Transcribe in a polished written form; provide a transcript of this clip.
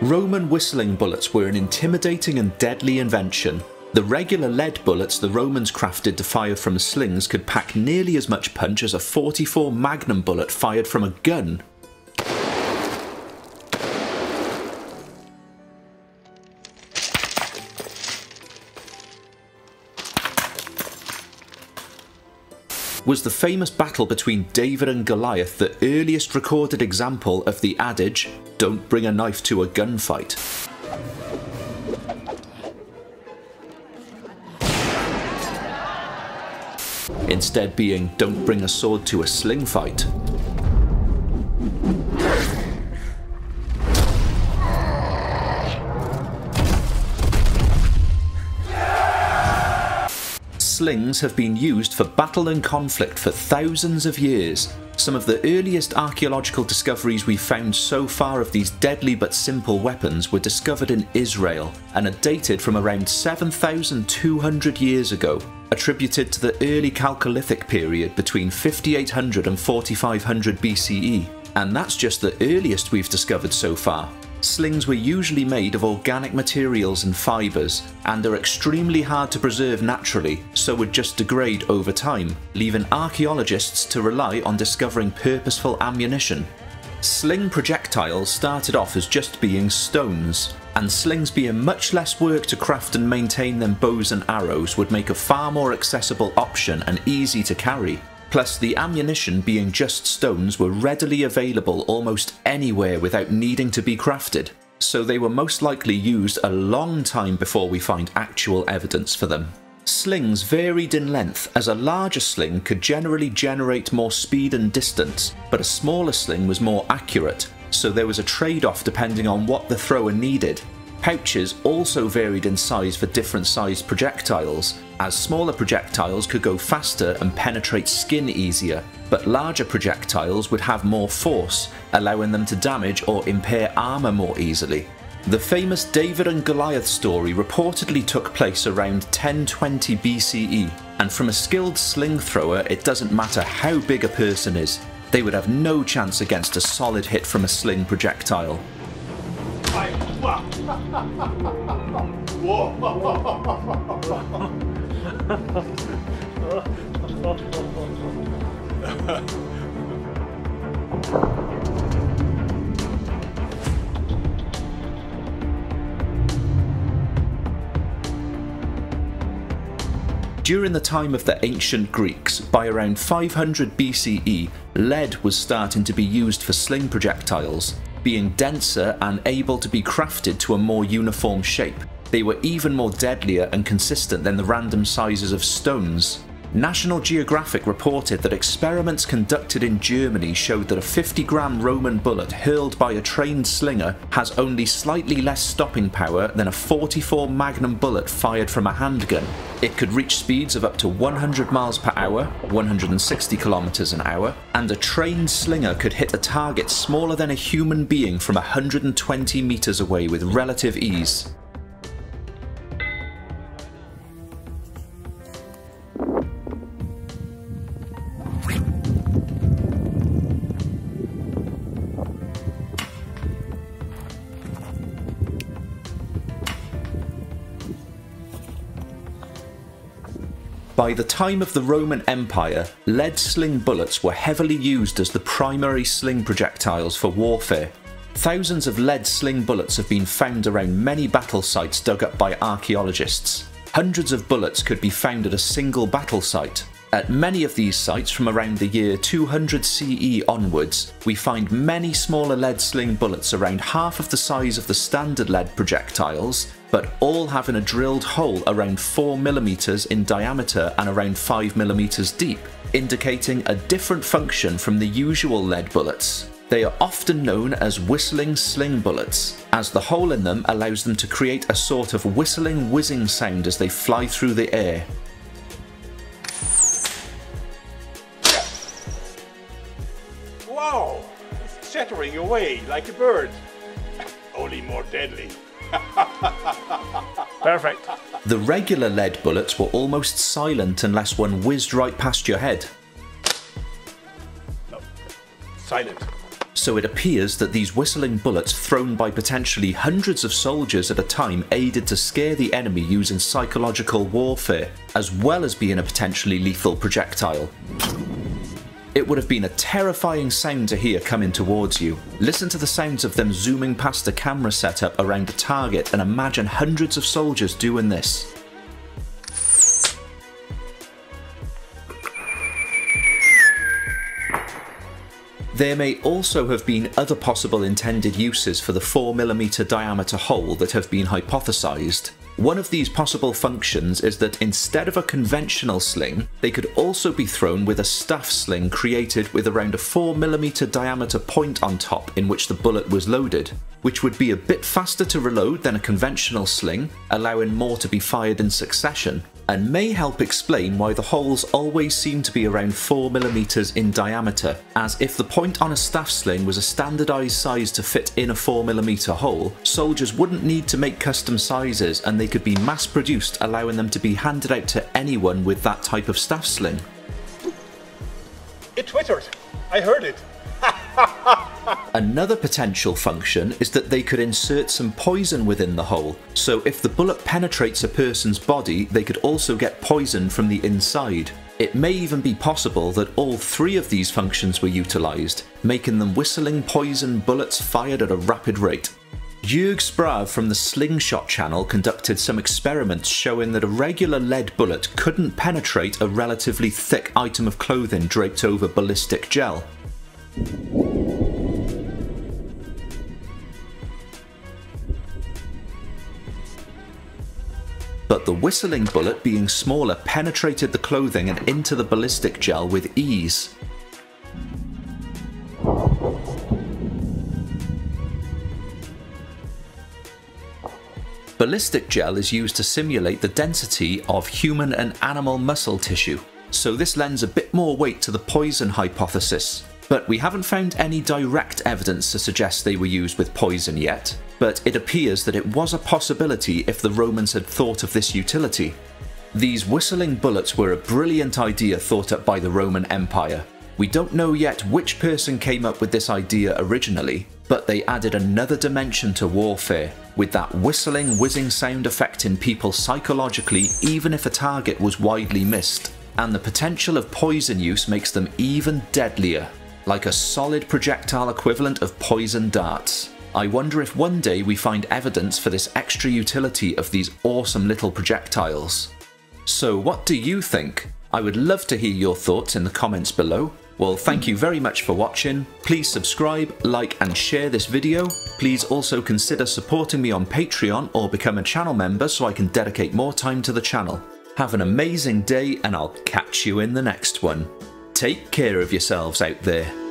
Roman whistling bullets were an intimidating and deadly invention. The regular lead bullets the Romans crafted to fire from slings could pack nearly as much punch as a .44 Magnum bullet fired from a gun. Was the famous battle between David and Goliath the earliest recorded example of the adage, "Don't bring a knife to a gunfight"? Instead being, "Don't bring a sword to a sling fight." Slings have been used for battle and conflict for thousands of years. Some of the earliest archaeological discoveries we've found so far of these deadly but simple weapons were discovered in Israel and are dated from around 7,200 years ago, attributed to the early Chalcolithic period between 5800 and 4500 BCE, and that's just the earliest we've discovered so far. Slings were usually made of organic materials and fibres, and are extremely hard to preserve naturally, so would just degrade over time, leaving archaeologists to rely on discovering purposeful ammunition. Sling projectiles started off as just being stones, and slings being much less work to craft and maintain than bows and arrows would make a far more accessible option and easy to carry. Plus, the ammunition being just stones were readily available almost anywhere without needing to be crafted, so they were most likely used a long time before we find actual evidence for them. Slings varied in length, as a larger sling could generally generate more speed and distance, but a smaller sling was more accurate, so there was a trade-off depending on what the thrower needed. Pouches also varied in size for different sized projectiles, as smaller projectiles could go faster and penetrate skin easier, but larger projectiles would have more force, allowing them to damage or impair armour more easily. The famous David and Goliath story reportedly took place around 1020 BCE, and from a skilled sling thrower it doesn't matter how big a person is, they would have no chance against a solid hit from a sling projectile. During the time of the ancient Greeks, by around 500 BCE, lead was starting to be used for sling projectiles, being denser and able to be crafted to a more uniform shape. They were even more deadlier and consistent than the random sizes of stones. National Geographic reported that experiments conducted in Germany showed that a 50-gram Roman bullet hurled by a trained slinger has only slightly less stopping power than a .44 Magnum bullet fired from a handgun. It could reach speeds of up to 100 miles per hour, 160 kilometers an hour, and a trained slinger could hit a target smaller than a human being from 120 meters away with relative ease. By the time of the Roman Empire, lead sling bullets were heavily used as the primary sling projectiles for warfare. Thousands of lead sling bullets have been found around many battle sites dug up by archaeologists. Hundreds of bullets could be found at a single battle site. At many of these sites from around the year 200 CE onwards, we find many smaller lead sling bullets around half of the size of the standard lead projectiles, but all having a drilled hole around 4 mm in diameter and around 5 mm deep, indicating a different function from the usual lead bullets. They are often known as whistling sling bullets, as the hole in them allows them to create a sort of whistling, whizzing sound as they fly through the air. Wow! It's chattering away like a bird, only more deadly. Perfect. The regular lead bullets were almost silent unless one whizzed right past your head. No. Silent. so it appears that these whistling bullets thrown by potentially hundreds of soldiers at a time aided to scare the enemy using psychological warfare, as well as being a potentially lethal projectile. It would have been a terrifying sound to hear coming towards you. Listen to the sounds of them zooming past the camera setup around the target and imagine hundreds of soldiers doing this. There may also have been other possible intended uses for the 4mm diameter hole that have been hypothesised. One of these possible functions is that instead of a conventional sling, they could also be thrown with a staff sling created with around a 4mm diameter point on top in which the bullet was loaded, which would be a bit faster to reload than a conventional sling, allowing more to be fired in succession, and may help explain why the holes always seem to be around 4mm in diameter, as if the point on a staff sling was a standardised size to fit in a 4mm hole, soldiers wouldn't need to make custom sizes and they could be mass produced, allowing them to be handed out to anyone with that type of staff sling. It twittered. I heard it. Another potential function is that they could insert some poison within the hole, so if the bullet penetrates a person's body, they could also get poison from the inside. It may even be possible that all three of these functions were utilised, making them whistling poison bullets fired at a rapid rate. Jörg Sprave from the Slingshot Channel conducted some experiments showing that a regular lead bullet couldn't penetrate a relatively thick item of clothing draped over ballistic gel. But the whistling bullet, being smaller, penetrated the clothing and into the ballistic gel with ease. Ballistic gel is used to simulate the density of human and animal muscle tissue, so this lends a bit more weight to the poison hypothesis. But we haven't found any direct evidence to suggest they were used with poison yet, but it appears that it was a possibility if the Romans had thought of this utility. These whistling bullets were a brilliant idea thought up by the Roman Empire. We don't know yet which person came up with this idea originally, but they added another dimension to warfare, with that whistling, whizzing sound affecting people psychologically even if a target was widely missed, and the potential of poison use makes them even deadlier. Like a solid projectile equivalent of poison darts. I wonder if one day we find evidence for this extra utility of these awesome little projectiles. So what do you think? I would love to hear your thoughts in the comments below. Well, thank you very much for watching. Please subscribe, like and share this video. Please also consider supporting me on Patreon or become a channel member so I can dedicate more time to the channel. Have an amazing day and I'll catch you in the next one. Take care of yourselves out there.